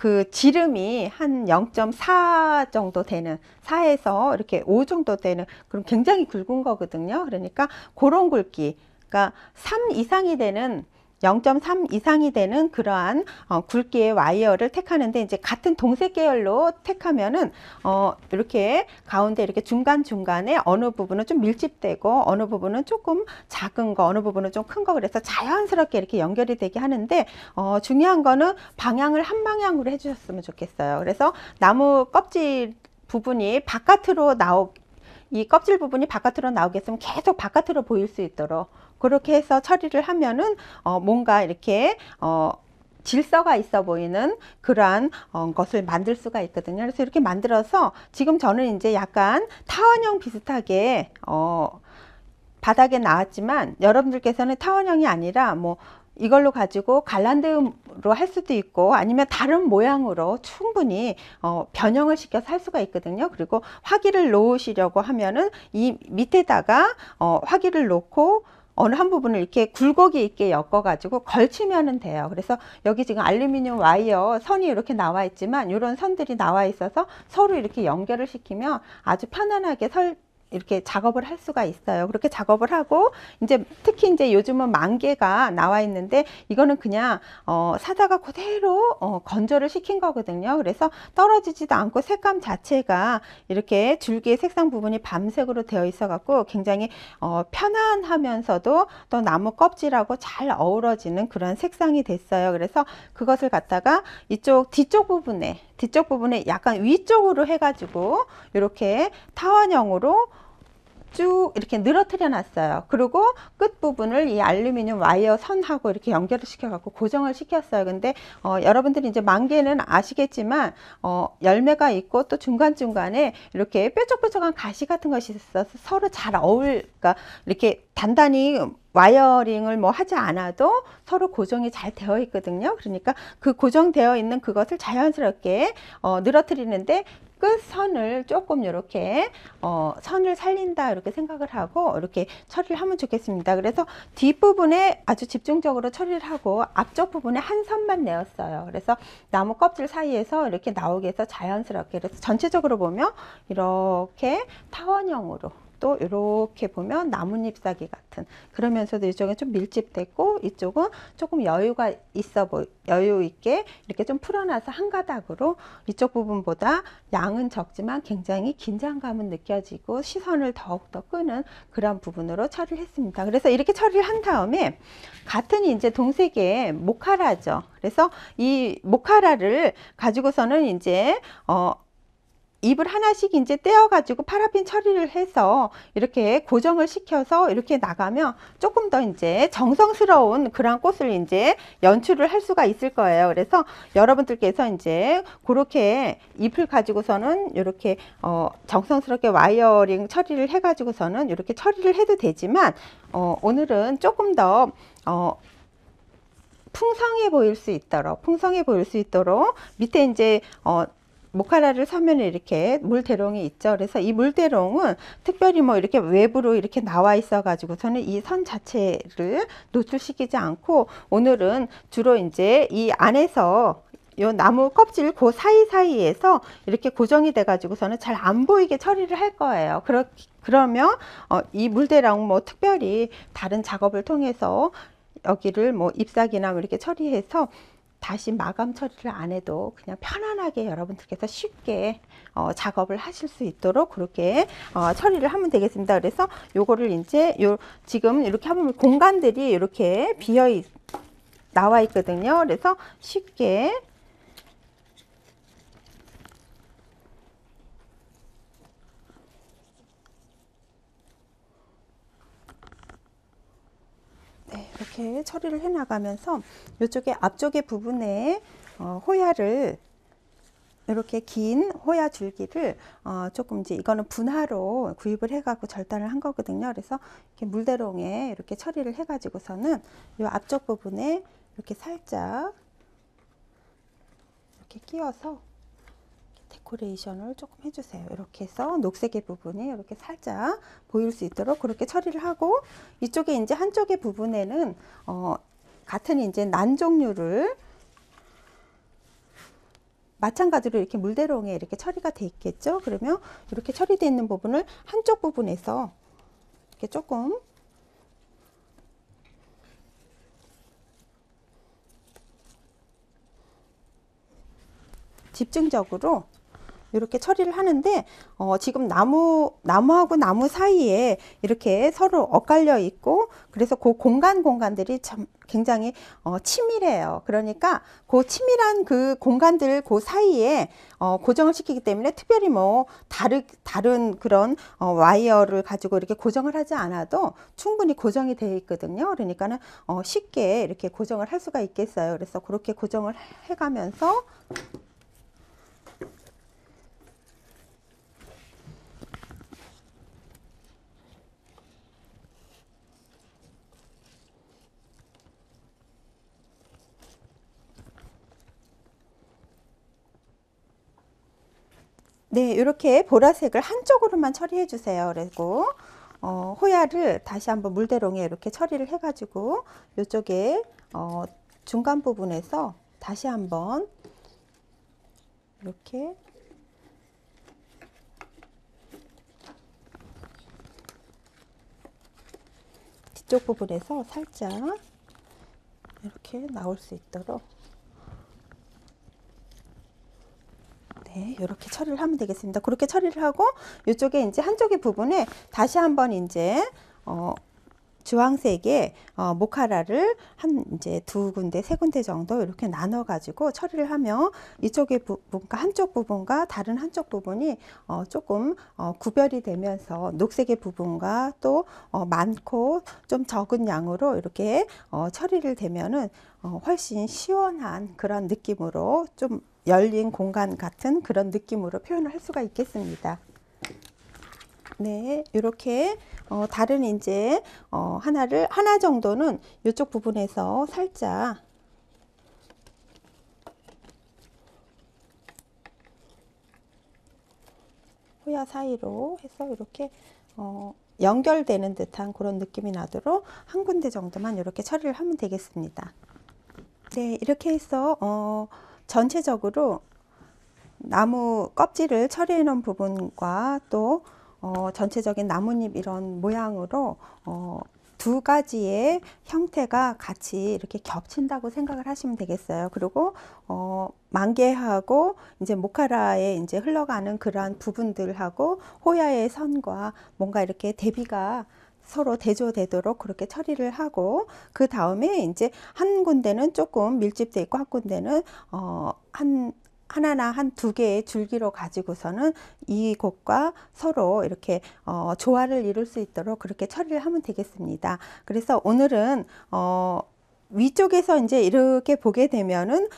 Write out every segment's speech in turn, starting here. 그 지름이 한 0.4 정도 되는, 4에서 이렇게 5 정도 되는, 그럼 굉장히 굵은 거거든요. 그러니까 그런 굵기, 그러니까 3 이상이 되는, 0.3 이상이 되는 그러한 굵기의 와이어를 택하는데, 이제 같은 동색 계열로 택하면은 이렇게 가운데 이렇게 중간중간에 어느 부분은 좀 밀집되고 어느 부분은 조금 작은 거, 어느 부분은 좀 큰 거, 그래서 자연스럽게 이렇게 연결이 되게 하는데, 중요한 거는 방향을 한 방향으로 해주셨으면 좋겠어요. 그래서 나무 껍질 부분이 바깥으로 이 껍질 부분이 바깥으로 나오겠으면 계속 바깥으로 보일 수 있도록 그렇게 해서 처리를 하면은 뭔가 이렇게 질서가 있어 보이는 그러한 것을 만들 수가 있거든요. 그래서 이렇게 만들어서 지금 저는 이제 약간 타원형 비슷하게 바닥에 나왔지만, 여러분들께서는 타원형이 아니라 뭐 이걸로 가지고 갈란드로 할 수도 있고, 아니면 다른 모양으로 충분히 변형을 시켜서 할 수가 있거든요. 그리고 화기를 놓으시려고 하면은 이 밑에다가 화기를 놓고 어느 한 부분을 이렇게 굴곡이 있게 엮어 가지고 걸치면 돼요. 그래서 여기 지금 알루미늄 와이어 선이 이렇게 나와 있지만, 이런 선들이 나와 있어서 서로 이렇게 연결을 시키면 아주 편안하게 이렇게 작업을 할 수가 있어요. 그렇게 작업을 하고, 이제 특히 이제 요즘은 만개가 나와 있는데, 이거는 그냥 사다가 그대로 건조를 시킨 거거든요. 그래서 떨어지지도 않고 색감 자체가 이렇게 줄기의 색상 부분이 밤색으로 되어 있어 갖고 굉장히 편안하면서도 또 나무 껍질하고 잘 어우러지는 그런 색상이 됐어요. 그래서 그것을 갖다가 이쪽 뒤쪽 부분에 약간 위쪽으로 해가지고 이렇게 타원형으로 쭉 이렇게 늘어뜨려 놨어요. 그리고 끝 부분을 이 알루미늄 와이어 선하고 이렇게 연결을 시켜 갖고 고정을 시켰어요. 근데 여러분들이 이제 만개는 아시겠지만 열매가 있고 또 중간중간에 이렇게 뾰족뾰족한 가시 같은 것이 있어서 서로 잘 그러니까 이렇게 단단히 와이어링을 뭐 하지 않아도 서로 고정이 잘 되어 있거든요. 그러니까 그 고정되어 있는 그것을 자연스럽게 늘어뜨리는데, 끝선을 조금 이렇게 선을 살린다 이렇게 생각을 하고 이렇게 처리를 하면 좋겠습니다. 그래서 뒷부분에 아주 집중적으로 처리를 하고 앞쪽 부분에 한 선만 내었어요. 그래서 나무 껍질 사이에서 이렇게 나오게 해서 자연스럽게, 그래서 전체적으로 보면 이렇게 타원형으로, 또 이렇게 보면 나뭇잎사귀 같은, 그러면서도 이쪽은 좀 밀집됐고 이쪽은 조금 여유가 여유 있게 이렇게 좀 풀어놔서 한 가닥으로, 이쪽 부분보다 양은 적지만 굉장히 긴장감은 느껴지고 시선을 더욱더 끄는 그런 부분으로 처리를 했습니다. 그래서 이렇게 처리를 한 다음에 같은 이제 동색의 모카라죠. 그래서 이 모카라를 가지고서는 이제 잎을 하나씩 이제 떼어 가지고 파라핀 처리를 해서 이렇게 고정을 시켜서 이렇게 나가면 조금 더 이제 정성스러운 그런 꽃을 이제 연출을 할 수가 있을 거예요. 그래서 여러분들께서 이제 그렇게 잎을 가지고서는 이렇게 정성스럽게 와이어링 처리를 해 가지고서는 이렇게 처리를 해도 되지만, 오늘은 조금 더 풍성해 보일 수 있도록 밑에 이제 모카라를 사면 이렇게 물대롱이 있죠. 그래서 이 물대롱은 특별히 뭐 이렇게 외부로 이렇게 나와 있어 가지고 저는 이 선 자체를 노출시키지 않고, 오늘은 주로 이제 이 안에서 요 나무 껍질 그 사이사이에서 이렇게 고정이 돼 가지고서는 잘 안 보이게 처리를 할 거예요. 그러면 이 물대롱 뭐 특별히 다른 작업을 통해서 여기를 뭐 잎사귀나 이렇게 처리해서 다시 마감 처리를 안 해도 그냥 편안하게 여러분들께서 쉽게 작업을 하실 수 있도록 그렇게 처리를 하면 되겠습니다. 그래서 요거를 이제 지금 이렇게 하면 공간들이 이렇게 나와 있거든요. 그래서 쉽게 이렇게 처리를 해 나가면서 이쪽에 앞쪽의 부분에 호야를 이렇게 긴 호야 줄기를 조금 이제 이거는 분화로 구입을 해갖고 절단을 한 거거든요. 그래서 이렇게 물대롱에 이렇게 처리를 해가지고서는 이 앞쪽 부분에 이렇게 살짝 이렇게 끼워서 데코레이션을 조금 해주세요. 이렇게 해서 녹색의 부분이 이렇게 살짝 보일 수 있도록 그렇게 처리를 하고, 이쪽에 이제 한쪽의 부분에는 같은 이제 난 종류를 마찬가지로 이렇게 물대롱에 이렇게 처리가 돼 있겠죠. 그러면 이렇게 처리되어 있는 부분을 한쪽 부분에서 이렇게 조금 집중적으로 이렇게 처리를 하는데, 지금 나무하고 나무 사이에 이렇게 서로 엇갈려 있고, 그래서 그 공간들이 참 굉장히 치밀해요. 그러니까 그 치밀한 그 공간들 그 사이에 고정을 시키기 때문에 특별히 뭐 다른 그런 와이어를 가지고 이렇게 고정을 하지 않아도 충분히 고정이 되어 있거든요. 그러니까는 쉽게 이렇게 고정을 할 수가 있겠어요. 그래서 그렇게 고정을 해가면서 네, 이렇게 보라색을 한쪽으로만 처리해 주세요. 그리고 호야를 다시 한번 물대롱에 이렇게 처리를 해 가지고 이쪽에 중간 부분에서 다시 한번 이렇게 뒤쪽 부분에서 살짝 이렇게 나올 수 있도록, 네, 이렇게 처리를 하면 되겠습니다. 그렇게 처리를 하고 이쪽에 이제 한쪽의 부분에 다시 한번 이제 주황색의 모카라를 한 이제 2군데, 3군데 정도 이렇게 나눠 가지고 처리를 하면 이쪽의 부분과 한쪽 부분과 다른 한쪽 부분이 조금 구별이 되면서 녹색의 부분과 또 많고 좀 적은 양으로 이렇게 처리를 되면은 훨씬 시원한 그런 느낌으로 좀 열린 공간 같은 그런 느낌으로 표현을 할 수가 있겠습니다. 네, 이렇게 다른 이제 하나 정도는 이쪽 부분에서 살짝 호야 사이로 해서 이렇게 연결되는 듯한 그런 느낌이 나도록 한 군데 정도만 이렇게 처리를 하면 되겠습니다. 네, 이렇게 해서 전체적으로 나무 껍질을 처리해 놓은 부분과 또 전체적인 나뭇잎 이런 모양으로 두 가지의 형태가 같이 이렇게 겹친다고 생각을 하시면 되겠어요. 그리고 만개하고 이제 모카라에 이제 흘러가는 그러한 부분들하고 호야의 선과 뭔가 이렇게 대비가 서로 대조되도록 그렇게 처리를 하고, 그 다음에 이제 한 군데는 조금 밀집돼 있고 한 군데는 하나나 한 두 개의 줄기로 가지고서는 이곳과 서로 이렇게 조화를 이룰 수 있도록 그렇게 처리를 하면 되겠습니다. 그래서 오늘은 위쪽에서 이제 이렇게 보게 되면은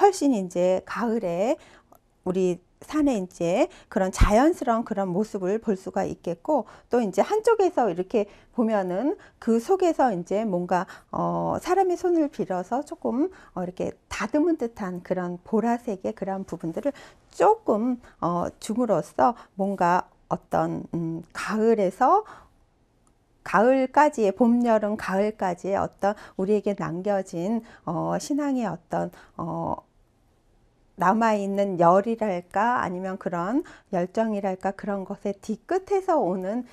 훨씬 이제 가을에 우리 산에 이제 그런 자연스러운 그런 모습을 볼 수가 있겠고, 또 이제 한쪽에서 이렇게 보면은 그 속에서 이제 뭔가 사람의 손을 빌어서 조금 이렇게 다듬은 듯한 그런 보라색의 그런 부분들을 조금 줌으로써 뭔가 어떤 가을까지의 봄, 여름, 가을까지의 어떤 우리에게 남겨진 신앙의 어떤 남아있는 열이랄까, 아니면 그런 열정이랄까, 그런 것의 뒤끝에서 오는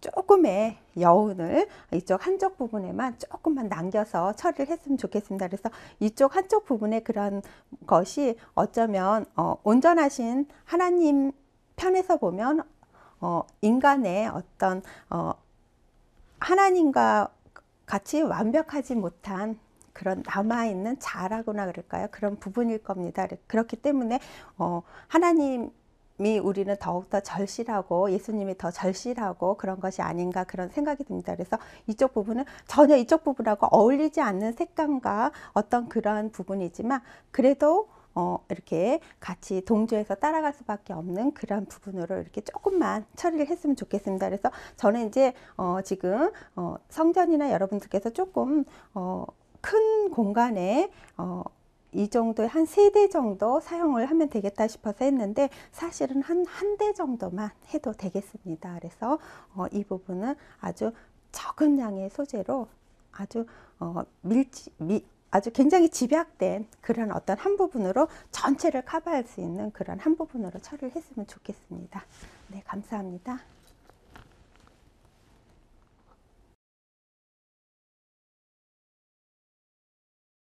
조금의 여운을 이쪽 한쪽 부분에만 조금만 남겨서 처리를 했으면 좋겠습니다. 그래서 이쪽 한쪽 부분의 그런 것이 어쩌면 온전하신 하나님 편에서 보면 인간의 어떤 하나님과 같이 완벽하지 못한 그런 남아있는 자라고나 그럴까요? 그런 부분일 겁니다. 그렇기 때문에 하나님이 우리는 더욱더 절실하고 예수님이 더 절실하고 그런 것이 아닌가 그런 생각이 듭니다. 그래서 이쪽 부분은 전혀 이쪽 부분하고 어울리지 않는 색감과 어떤 그러한 부분이지만, 그래도 이렇게 같이 동조해서 따라갈 수밖에 없는 그런 부분으로 이렇게 조금만 처리를 했으면 좋겠습니다. 그래서 저는 이제 지금 성전이나 여러분들께서 조금 큰 공간에 이 정도의 한 3대 정도 사용을 하면 되겠다 싶어서 했는데, 사실은 한 대 정도만 해도 되겠습니다. 그래서 이 부분은 아주 적은 양의 소재로 아주 아주 굉장히 집약된 그런 어떤 한 부분으로 전체를 커버할 수 있는 그런 한 부분으로 처리를 했으면 좋겠습니다. 네, 감사합니다.